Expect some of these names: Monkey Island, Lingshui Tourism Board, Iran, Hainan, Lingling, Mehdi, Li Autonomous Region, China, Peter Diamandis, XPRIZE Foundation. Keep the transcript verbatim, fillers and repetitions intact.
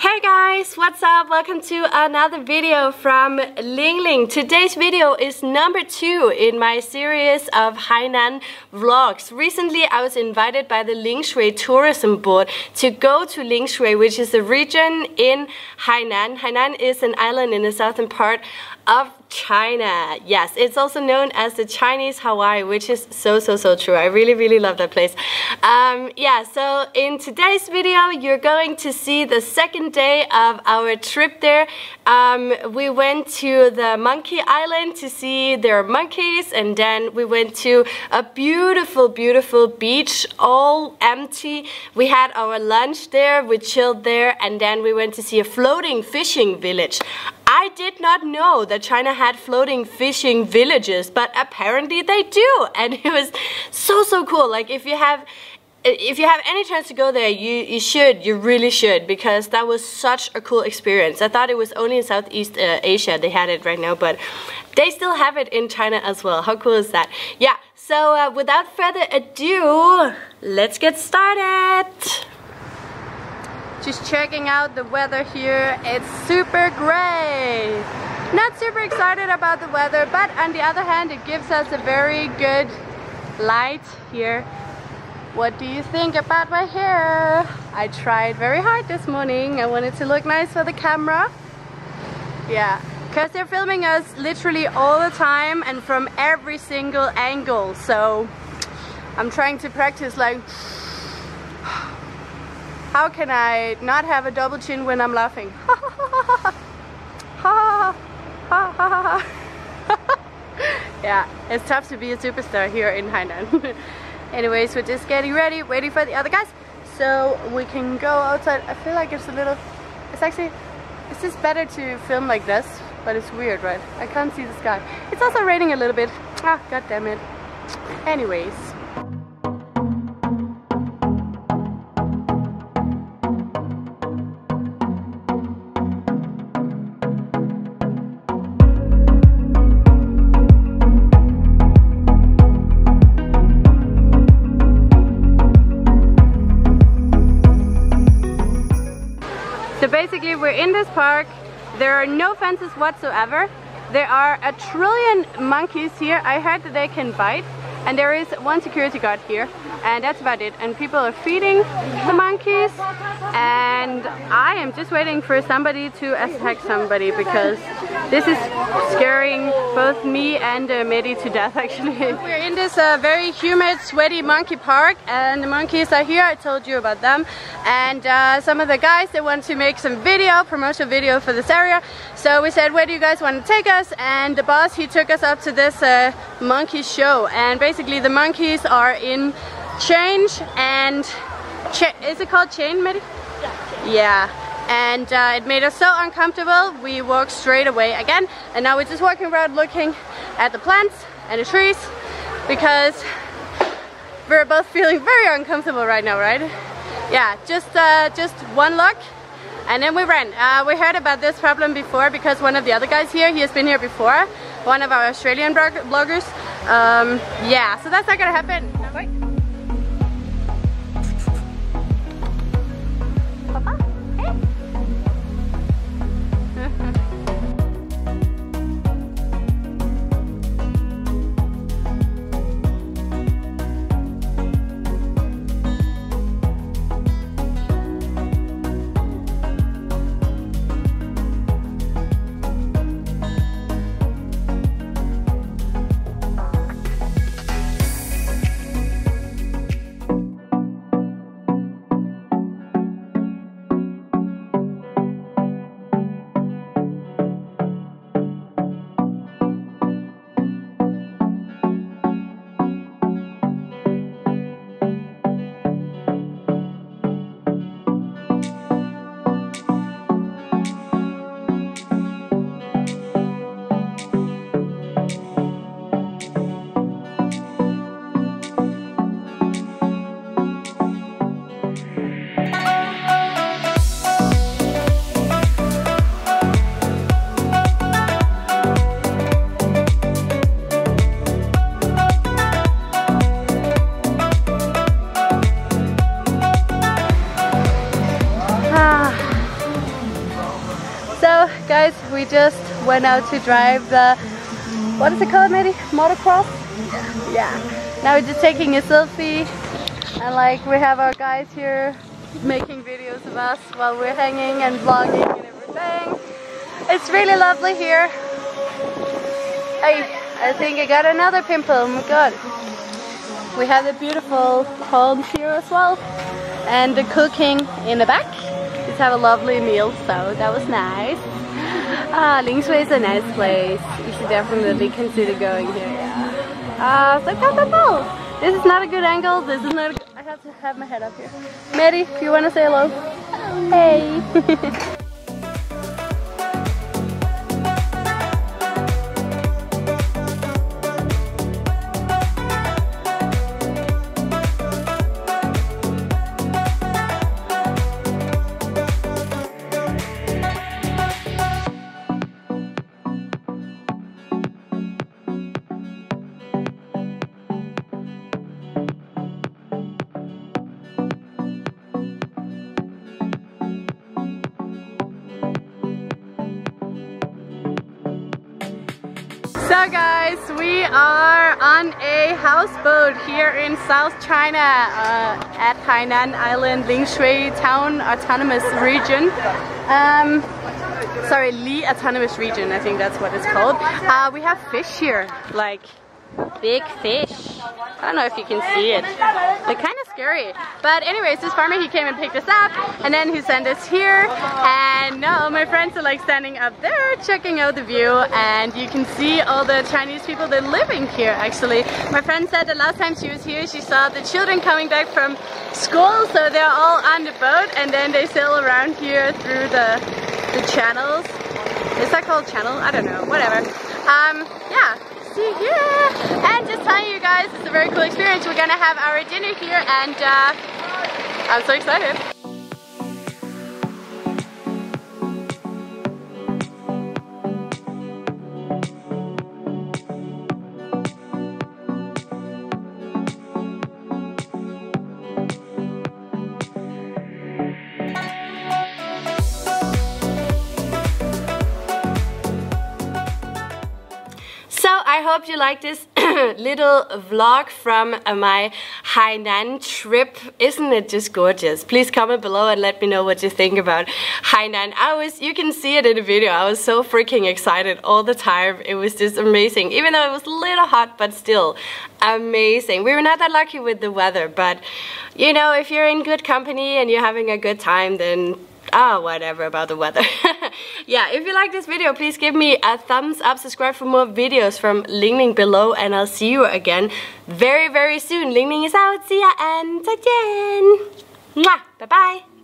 Hey guys, what's up? Welcome to another video from Lingling. Today's video is number two in my series of Hainan vlogs. Recently, I was invited by the Lingshui Tourism Board to go to Lingshui, which is a region in Hainan. Hainan is an island in the southern part of China. Yes, it's also known as the Chinese Hawaii, which is so, so, so true. I really, really love that place. Um, yeah, so in today's video, you're going to see the second day of our trip there. Um, we went to the Monkey Island to see their monkeys, and then we went to a beautiful, beautiful beach, all empty. We had our lunch there, we chilled there, and then we went to see a floating fishing village. I did not know that China had floating fishing villages, but apparently they do, and it was so, so cool. Like, if you have If you have any chance to go there, you, you should, you really should, because that was such a cool experience. I thought it was only in Southeast uh, Asia they had it right now, but they still have it in China as well. How cool is that? Yeah, so uh, without further ado, let's get started! Just checking out the weather here. It's super gray! Not super excited about the weather, but on the other hand, it gives us a very good light here. What do you think about my hair? I tried very hard this morning. I wanted to look nice for the camera. Yeah, because they're filming us literally all the time and from every single angle. So I'm trying to practice, like, how can I not have a double chin when I'm laughing? Yeah, it's tough to be a superstar here in Hainan. Anyways, we're just getting ready, waiting for the other guys so we can go outside. I feel like it's a little, it's actually, it's just better to film like this, but it's weird, right? I can't see the sky. It's also raining a little bit. Ah, god damn it. Anyways. Basically, we're in this park. There are no fences whatsoever. There are a trillion monkeys here. I heard that they can bite, and there is one security guard here, and that's about it. And people are feeding the monkeys, and I am just waiting for somebody to attack somebody, because this is scaring both me and uh, Mehdi to death, actually. We're in this uh, very humid, sweaty monkey park, and the monkeys are here. I told you about them, and uh, some of the guys, they want to make some video, promotional video for this area. So we said, where do you guys want to take us? And the boss, he took us up to this uh, monkey show, and basically the monkeys are in change and cha is it called chain, Mehdi? Yeah, chain. Yeah. And uh, it made us so uncomfortable, we walked straight away again. And now we're just walking around looking at the plants and the trees, because we're both feeling very uncomfortable right now, right? Yeah, just, uh, just one look, and then we ran. Uh, we heard about this problem before, because one of the other guys here, he has been here before, one of our Australian blog bloggers. Um, yeah, so that's not gonna happen. Wait. we just went out to drive the, what is it called, Mehdi? Motocross? Yeah. yeah. Now we're just taking a selfie, and like we have our guys here making videos of us while we're hanging and vlogging and everything. It's really lovely here. Hey, I think I got another pimple, oh my god. We have the beautiful home here as well. And the cooking in the back. Just have a lovely meal, so that was nice. Uh, Lingshui is a nice place. You should definitely consider going here. Uh, so comfortable. This is not a good angle. This is not a good... I have to have my head up here. Mehdi, if you want to say hello. Hello. Hey. So guys, we are on a houseboat here in South China uh, at Hainan Island, Lingshui Town Autonomous Region. Um, sorry, Li Autonomous Region, I think that's what it's called. Uh, we have fish here, like big fish. I don't know if you can see it. They're kind of scary. But anyways, this farmer, he came and picked us up, and then he sent us here. And now my friends are like standing up there, checking out the view, and you can see all the Chinese people that are living here, actually. My friend said that last time she was here, she saw the children coming back from school, so they're all on the boat, and then they sail around here through the, the channels. Is that called channel? I don't know, whatever. Um, yeah. Yeah, and just telling you guys, it's a very cool experience. We're gonna have our dinner here, and uh, I'm so excited. I hope you like this little vlog from my Hainan trip. Isn't it just gorgeous? Please comment below and let me know what you think about Hainan. I was, you can see it in the video, I was so freaking excited all the time. It was just amazing, even though it was a little hot, but still amazing. We were not that lucky with the weather, but you know, if you're in good company and you're having a good time, then ah, oh, whatever about the weather. Yeah, if you like this video, please give me a thumbs up, subscribe for more videos from Lingling below, and I'll see you again very, very soon. Lingling is out, see ya, and again. Mwah, bye-bye.